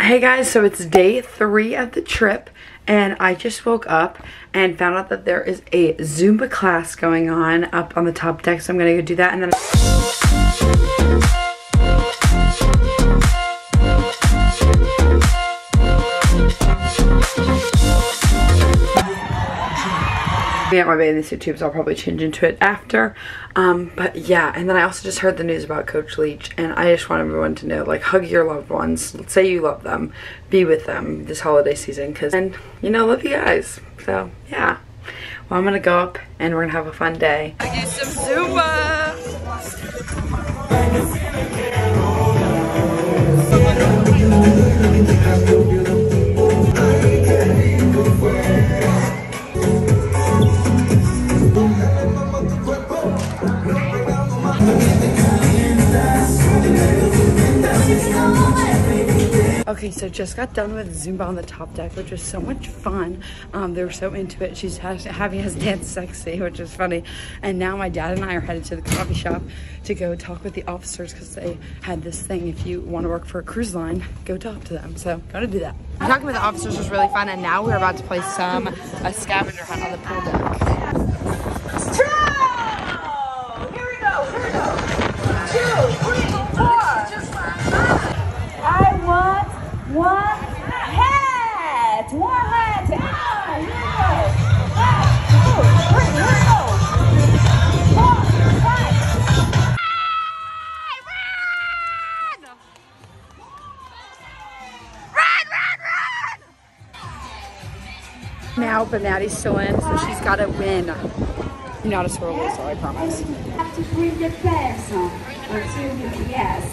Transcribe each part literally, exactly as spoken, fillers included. Hey guys, so it's day three of the trip and I just woke up and found out that there is a Zumba class going on up on the top deck, so I'm gonna go do that and then I'm at my bathing suit too, so I'll probably change into it after. Um, but yeah, and then I also just heard the news about Coach Leach, and I just want everyone to know, like, hug your loved ones. Let's say you love them. Be with them this holiday season, because, and, you know, love you guys. So, yeah. Well, I'm going to go up, and we're going to have a fun day. I did some Zumba! Okay, so just got done with Zumba on the top deck, which was so much fun. Um, they were so into it. She's having us dance sexy, which is funny. And now my dad and I are headed to the coffee shop to go talk with the officers because they had this thing. If you want to work for a cruise line, go talk to them. So gotta do that. Talking with the officers was really fun, and now we're about to play some a scavenger hunt on the pool deck. Trow! Here we go. Here we go. Two, three, four. I want. One hat, one hat, down, run, run, run! Now Bonatti's still in, so she's got to win. Not a swirl whistle, I promise. You have to bring the person until you can guess.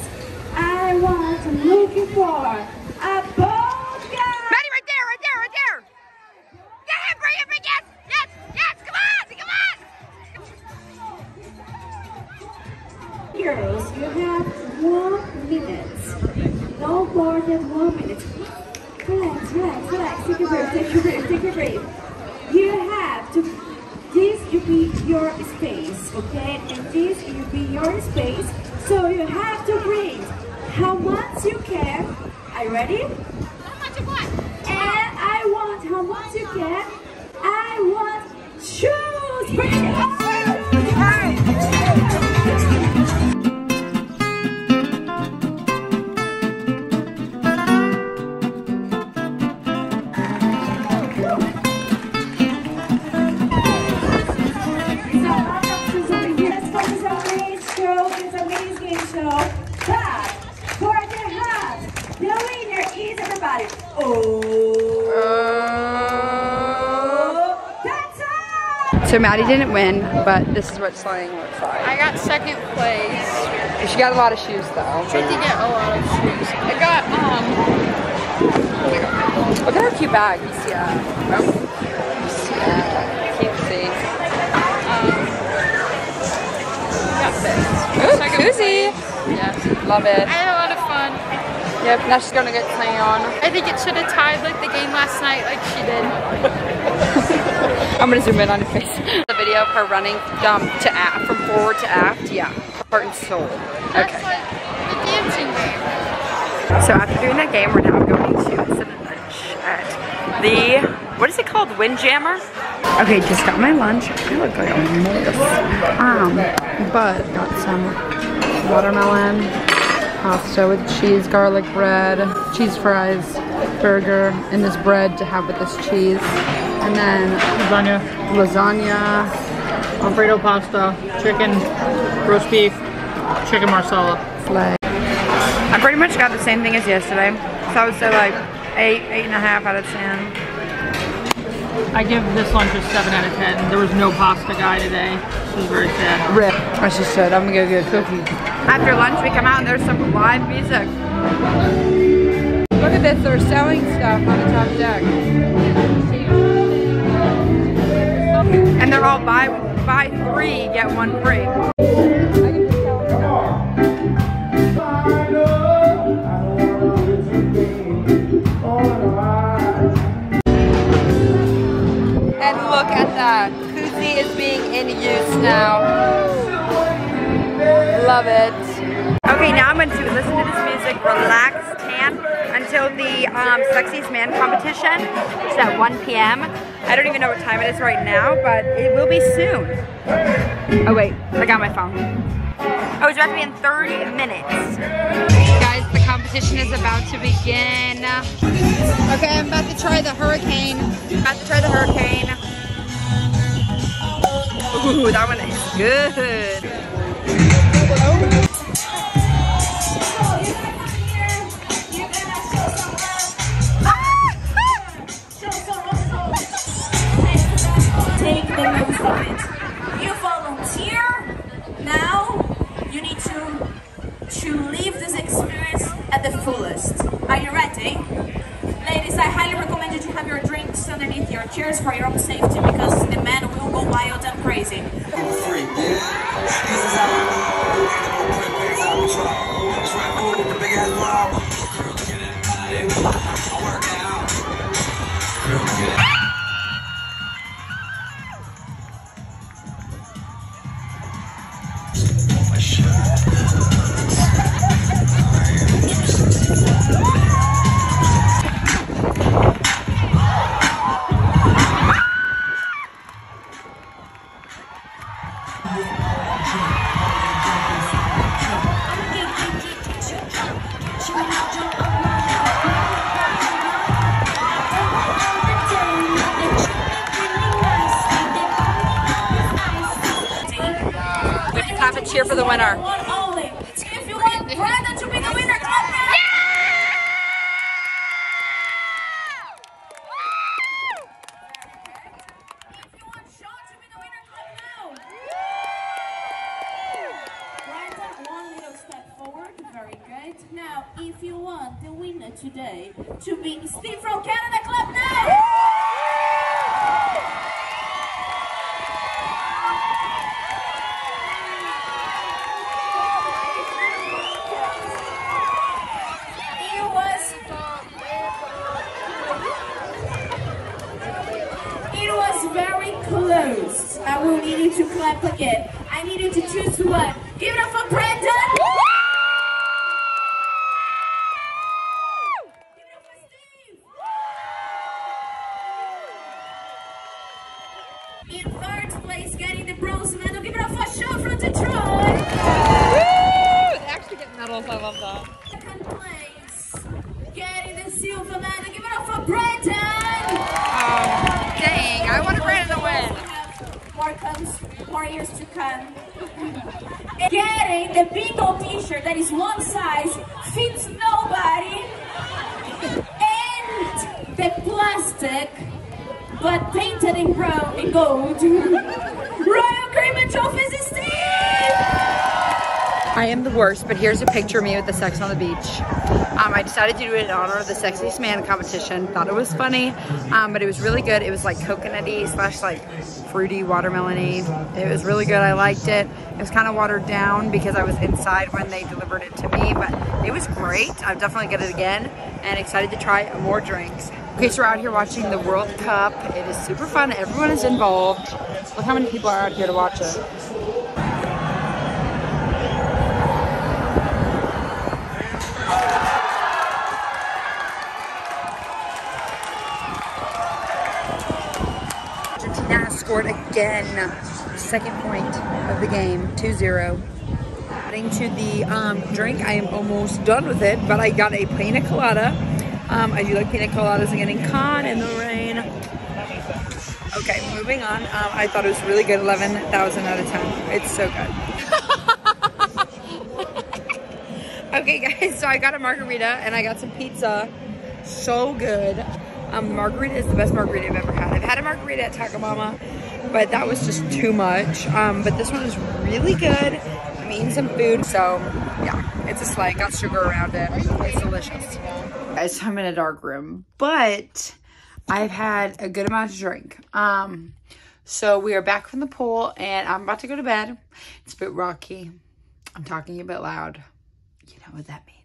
I want to look for. A bold guy! Maddie, right there, right there, right there! Get him, bring him, bring him! Yes, yes, come on, come on! Girls, you have one minute. No more than one minute. Relax, relax, relax, take a breath, take a breath, take a breath. You have to, this will be your space, okay? And this will be your space, so you have to breathe how much you can. Are you ready? How much you want? And I want how much you get. I want shoes. Bring it up. So Maddie didn't win, but this is what slaying looks like. I got second place. She got a lot of shoes though. She did get a lot of shoes. I got, um... look at her cute bag. You see that? Oh. You see that? Can't see. Um, got this. Ooh, koozie! Yeah. Love it. I had a lot of fun. Yep, now she's gonna get slaying on. I think it should have tied like the game last night, like she did. I'm gonna zoom in on your face. The video of her running um, to aft, from forward to aft, yeah. Heart and soul. Okay. That's like the dancing game. So after doing that game, we're now going to sit at lunch at the, what is it called, Windjammer? Okay, just got my lunch. I look like a mess. Um, but got some watermelon, pasta with cheese, garlic bread, cheese fries, burger, and this bread to have with this cheese. And then lasagna, lasagna, Alfredo pasta, chicken, roast beef, chicken marsala. I pretty much got the same thing as yesterday, so I would say like eight, eight and a half out of ten. I give this lunch a seven out of ten. There was no pasta guy today. It was very sad. Rip. I just said I'm gonna go get a cookie. After lunch, we come out and there's some live music. Look at this. They're selling stuff on the top deck. And they're all buy, buy three, get one free. And look at that. Koozie is being in use now. Love it. Okay, Okay, now I'm going to listen to this music, relax, tan, until the um, Sexiest Man competition, which is at one p m I don't even know what time it is right now, but it will be soon. Oh wait, I got my phone. Oh, it's about to be in thirty minutes. Guys, the competition is about to begin. Okay, I'm about to try the hurricane. About to try the hurricane. Ooh, that one is good. Take the movement. You volunteer. Now you need to to live this experience at the fullest. Are you ready? Ladies, I highly recommend you to have your drinks underneath your chairs for your own safety, because the men will go wild and crazy. Cheer for the winner. If you want Brandon to be the winner, clap for him. Yeah! If you want Sean to be the winner, clap now. Brandon, one little step forward. Very good. Now, if you want the winner today to be Steve from Canada, clap now. I will need you to clap again. I need you to choose one. Give it up for Brandon! Woo! Give it up for Steve! Woo! In third place, getting the bronze medal. Give it up for Sean from Detroit! Woo! They actually get medals, I love that. Second place, getting the silver medal. Give it up for Brandon! Oh, dang, I want Brandon to win. More comes, more years to come. Getting the bingo t-shirt that is one size fits nobody, and the plastic but painted in brown and gold Royal Caribbean trophies is Steve. I am the worst, but here's a picture of me with the Sex on the Beach. Um, I decided to do it in honor of the Sexiest Man competition. Thought it was funny, um, but it was really good. It was like coconutty slash like fruity, watermelony. It was really good. I liked it. It was kind of watered down because I was inside when they delivered it to me, but it was great. I'll definitely get it again, and excited to try more drinks. Okay, so we're out here watching the World Cup. It is super fun. Everyone is involved. Look how many people are out here to watch it. Again, second point of the game, two zero. Adding to the um, drink, I am almost done with it, but I got a pina colada. Um, I do like pina coladas and getting caught in the rain. Okay, moving on. Um, I thought it was really good, eleven thousand out of ten. It's so good. Okay guys, so I got a margarita and I got some pizza. So good. Um, the margarita is the best margarita I've ever had. I've had a margarita at Taco Mama, but that was just too much. Um, but this one is really good. I'm eating some food, so yeah, it's a slay. Got sugar around it. It's delicious. Guys, I'm in a dark room, but I've had a good amount to drink. Um, so we are back from the pool, and I'm about to go to bed. It's a bit rocky. I'm talking a bit loud. You know what that means.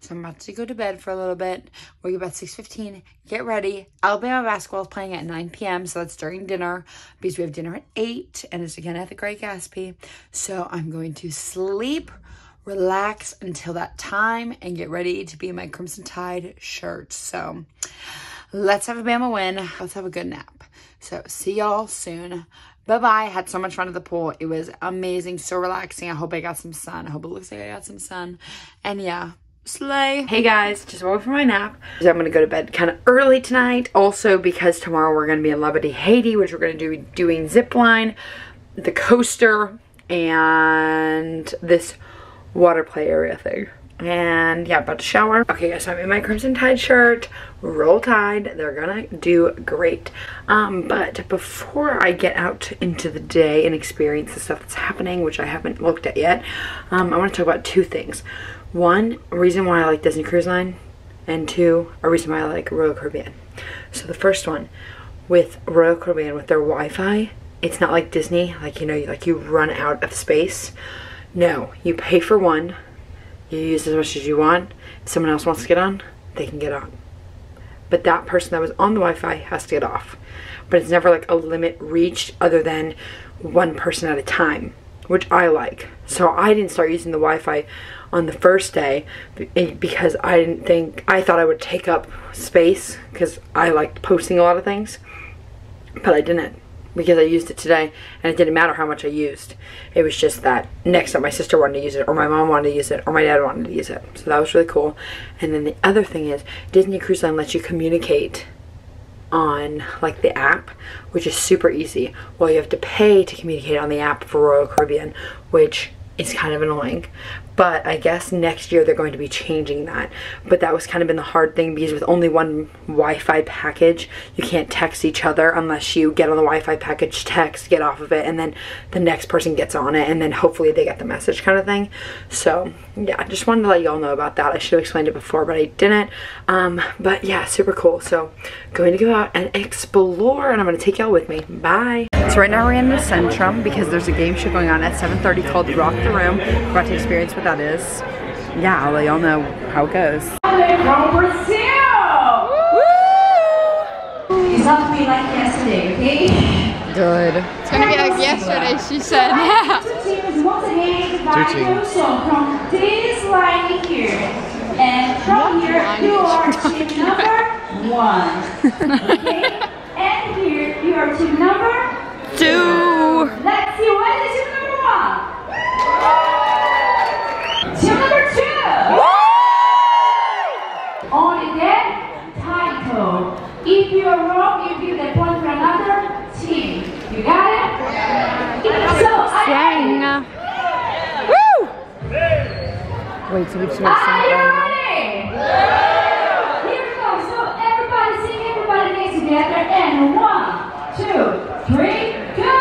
So I'm about to go to bed for a little bit. We're about six fifteen. Get ready. Alabama basketball is playing at nine p m So that's during dinner, because we have dinner at eight, and it's again at the Great Gatsby. So I'm going to sleep, relax until that time and get ready to be in my Crimson Tide shirt. So let's have a Bama win. Let's have a good nap. So see y'all soon. Bye-bye. I had so much fun at the pool. It was amazing. So relaxing. I hope I got some sun. I hope it looks like I got some sun. And yeah, slay. Hey guys, just woke up from my nap. So I'm going to go to bed kind of early tonight. Also because tomorrow we're going to be in Labadee, Haiti, which we're going to do doing zipline, the coaster, and this water play area thing. And yeah, about to shower. Okay guys, so I'm in my Crimson Tide shirt, Roll Tide. They're gonna do great. Um, but before I get out into the day and experience the stuff that's happening, which I haven't looked at yet, um, I wanna talk about two things. One, a reason why I like Disney Cruise Line, and two, a reason why I like Royal Caribbean. So the first one, with Royal Caribbean, with their Wi-Fi, it's not like Disney, like you know, like you run out of space. No, you pay for one, you use as much as you want. If someone else wants to get on, they can get on. But that person that was on the Wi-Fi has to get off. But it's never like a limit reached other than one person at a time, which I like. So I didn't start using the Wi-Fi on the first day because I didn't think, I thought I would take up space because I liked posting a lot of things, but I didn't. Because I used it today, and it didn't matter how much I used. It was just that next time my sister wanted to use it, or my mom wanted to use it, or my dad wanted to use it. So that was really cool. And then the other thing is, Disney Cruise Line lets you communicate on like the app, which is super easy. Well, you have to pay to communicate on the app for Royal Caribbean, which is kind of annoying. But I guess next year they're going to be changing that. But that was kind of been the hard thing because with only one Wi-Fi package, you can't text each other unless you get on the Wi-Fi package, text, get off of it, and then the next person gets on it, and then hopefully they get the message kind of thing. So yeah, I just wanted to let y'all know about that. I should have explained it before, but I didn't. Um, but yeah, super cool. So going to go out and explore, and I'm going to take y'all with me. Bye. So right now we're in the Centrum because there's a game show going on at seven thirty called Rock the Room. We're about to experience what that is. Yeah, I'll let y'all know how it goes. Woo! It's not gonna be like yesterday, okay? Good. It's gonna be like yesterday, she said. Two teams. From this line here, and from here you are team number one, okay? And here, you are team number two. two. Let's see, what is team number one? Woo! Team number two. Woo! Only then, title. If you are wrong, you give the point for another team. You got it? Yeah. So, I Woo! Yeah. Wait, so we should have sung it right now. And one, two, three, go!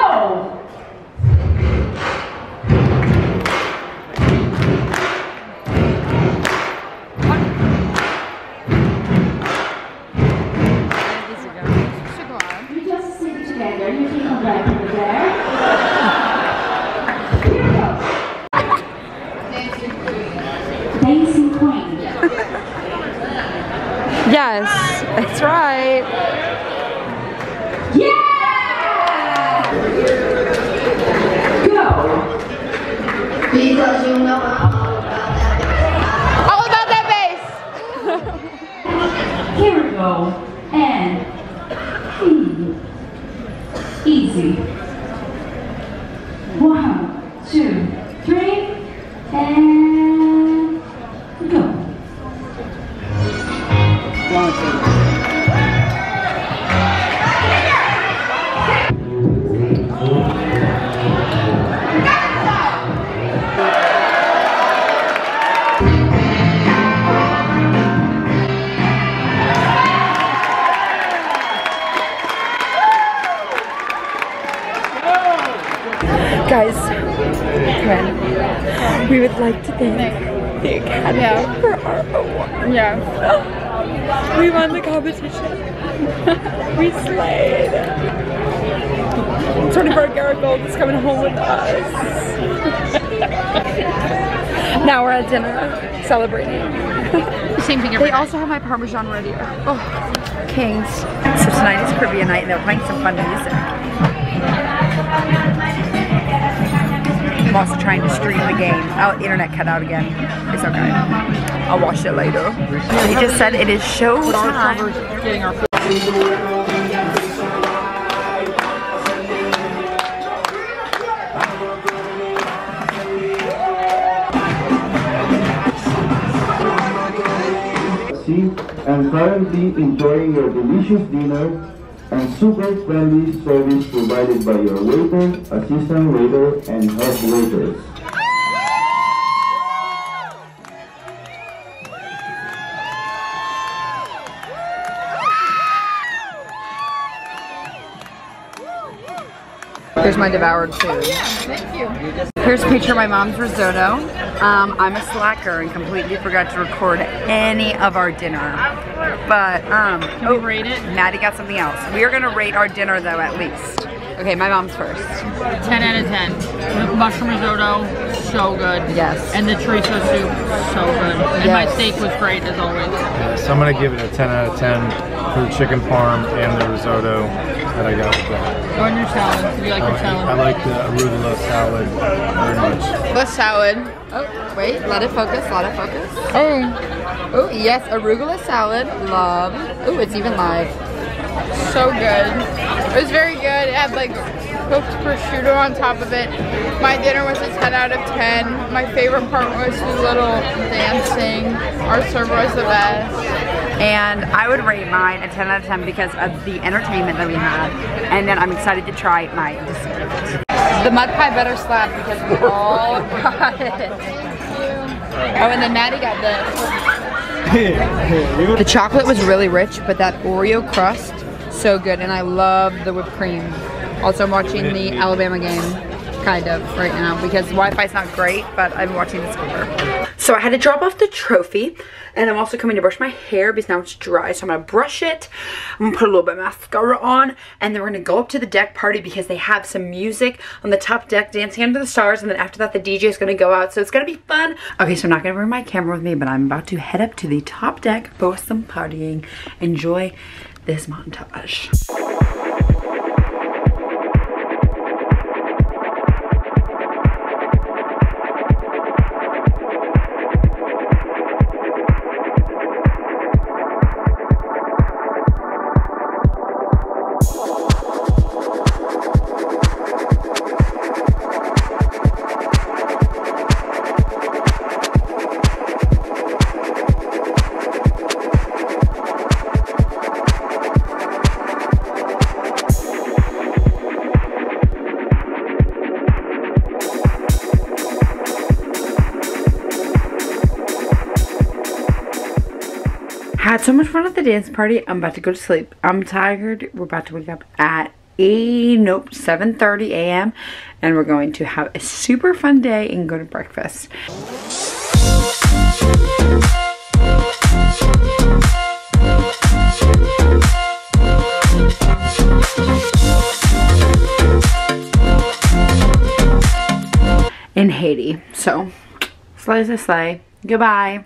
You just stick it together, you can come back over there. Here we go! Dancing Queen. Yes, that's right. Because you know all about that bass. All about that bass! Here we go. And hmm. Easy. One, two, three, and go. One, two. Guys, man, we would like to thank the Academy yeah. for our award. Yeah. We won the competition. We slayed. twenty-four Garrett Gold is coming home with us. Now we're at dinner, celebrating. Same thing every They night. Also have my Parmesan ready. Oh, kings. So tonight is Caribbean night and they're playing some fun music. I'm also trying to stream the game. Oh, internet cut out again. It's okay. I'll watch it later. He just said it is showtime. And currently enjoying your delicious dinner and super friendly service provided by your waiter, assistant waiter, and head waiters. Here's my devoured food. Oh, yeah, thank you. Here's a picture of my mom's risotto. Um, I'm a slacker and completely forgot to record any of our dinner. But, um, Can we oh, rate it? Maddie got something else. We are gonna rate our dinner though, at least. Okay, my mom's first. ten out of ten. The mushroom risotto, so good. Yes. And the chorizo soup, so good. And yes. My steak was great as always. Yes, I'm gonna give it a ten out of ten for the chicken parm and the risotto that I got with that. Or in your salad, do you like oh, your salad? I like the arugula salad very much. The salad. Oh, wait, let it focus, let it focus. Oh. Oh, yes, arugula salad, love. Oh, it's even live. So good. It was very good. It had like cooked prosciutto on top of it. My dinner was a ten out of ten. My favorite part was the little dancing. Our server was the best. And I would rate mine a ten out of ten because of the entertainment that we had. And then I'm excited to try my dessert. The mud pie better slap because we all got it. Oh, and then Maddie got this. The chocolate was really rich, but that Oreo crust, so good. And I love the whipped cream. Also, I'm watching the Alabama game. Kind of right now because Wi-Fi is not great, but I'm watching this over. So I had to drop off the trophy, and I'm also coming to brush my hair because now it's dry, so I'm gonna brush it. I'm gonna put a little bit of mascara on, and then we're gonna go up to the deck party because they have some music on the top deck, Dancing Under the Stars, and then after that the D J is gonna go out, so it's gonna be fun. Okay, so I'm not gonna bring my camera with me, but I'm about to head up to the top deck for some partying. Enjoy this montage. Had so much fun at the dance party. I'm about to go to sleep. I'm tired. We're about to wake up at eight, nope, seven thirty a m and we're going to have a super fun day and go to breakfast. In Haiti. So, slay, slay, slay. Goodbye.